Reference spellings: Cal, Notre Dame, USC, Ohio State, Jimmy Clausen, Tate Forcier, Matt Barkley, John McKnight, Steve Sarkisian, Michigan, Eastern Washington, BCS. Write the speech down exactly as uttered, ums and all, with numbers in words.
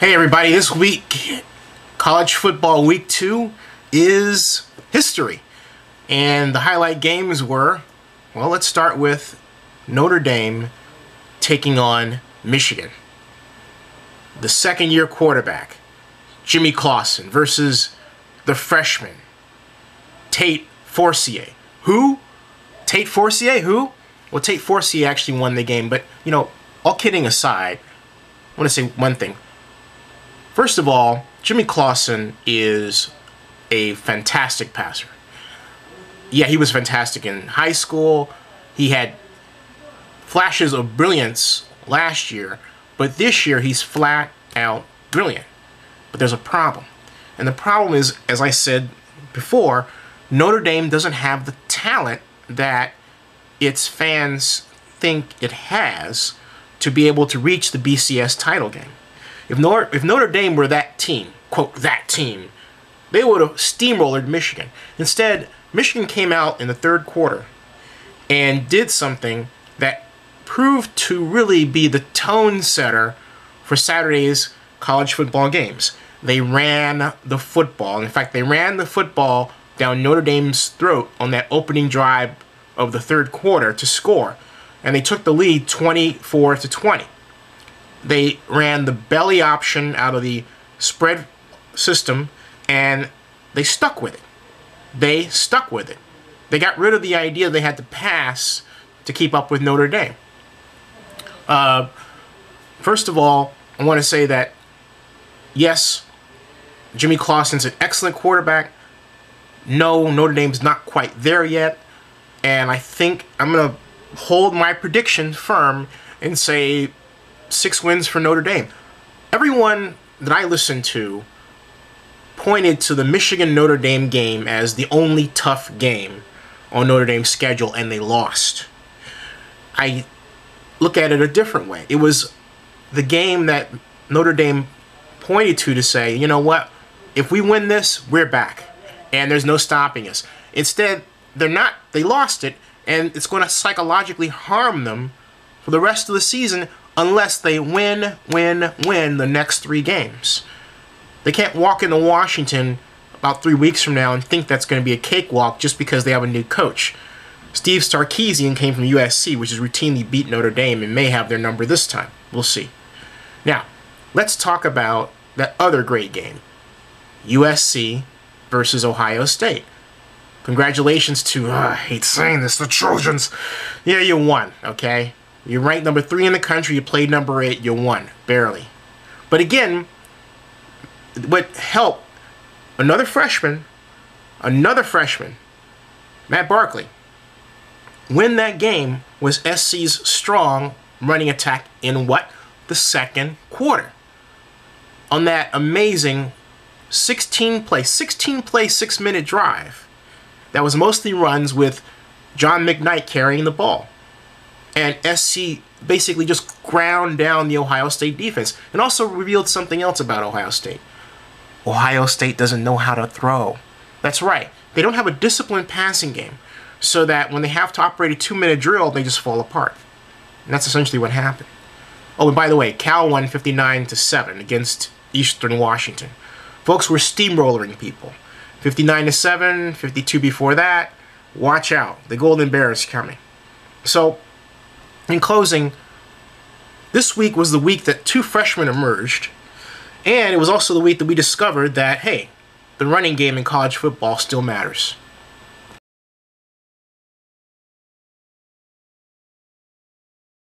Hey everybody, this week, college football week two is history. And the highlight games were, well, let's start with Notre Dame taking on Michigan. The second year quarterback, Jimmy Clausen, versus the freshman, Tate Forcier. Who? Tate Forcier, who? Well, Tate Forcier actually won the game, but, you know, all kidding aside, I want to say one thing. First of all, Jimmy Clausen is a fantastic passer. Yeah, he was fantastic in high school. He had flashes of brilliance last year, but this year he's flat out brilliant. But there's a problem. And the problem is, as I said before, Notre Dame doesn't have the talent that its fans think it has to be able to reach the B C S title game. If Notre, if Notre Dame were that team, quote, that team, they would have steamrollered Michigan. Instead, Michigan came out in the third quarter and did something that proved to really be the tone setter for Saturday's college football games. They ran the football. In fact, they ran the football down Notre Dame's throat on that opening drive of the third quarter to score. And they took the lead twenty-four to twenty. They ran the belly option out of the spread system, and they stuck with it. They stuck with it. They got rid of the idea they had to pass to keep up with Notre Dame. Uh, first of all, I want to say that, yes, Jimmy Clausen's an excellent quarterback. No, Notre Dame's not quite there yet. And I think I'm going to hold my prediction firm and say six wins for Notre Dame. Everyone that I listened to pointed to the Michigan-Notre Dame game as the only tough game on Notre Dame's schedule, and they lost. I look at it a different way. It was the game that Notre Dame pointed to to say, you know what, if we win this, we're back, and there's no stopping us. Instead, they're not. They lost it, and it's going to psychologically harm them for the rest of the season unless they win, win, win the next three games. They can't walk into Washington about three weeks from now and think that's going to be a cakewalk just because they have a new coach. Steve Sarkisian came from U S C, which has routinely beat Notre Dame and may have their number this time. We'll see. Now, let's talk about that other great game, U S C versus Ohio State. Congratulations to, uh, I hate saying this, the Trojans. Yeah, you won, okay? You're ranked number three in the country, you played number eight, you won, barely. But again, what helped, another freshman, another freshman, Matt Barkley, win that game was S C's strong running attack in what? The second quarter. On that amazing sixteen play, sixteen play, six minute drive that was mostly runs with John McKnight carrying the ball. And S C basically just ground down the Ohio State defense and also revealed something else about Ohio State. Ohio State doesn't know how to throw. That's right. They don't have a disciplined passing game so that when they have to operate a two-minute drill, they just fall apart. And that's essentially what happened. Oh, and by the way, Cal won fifty-nine to seven against Eastern Washington. Folks, we're steamrollering people. fifty-nine to seven, fifty-two before that. Watch out. The Golden Bear is coming. So, in closing, this week was the week that two freshmen emerged, and it was also the week that we discovered that, hey, the running game in college football still matters.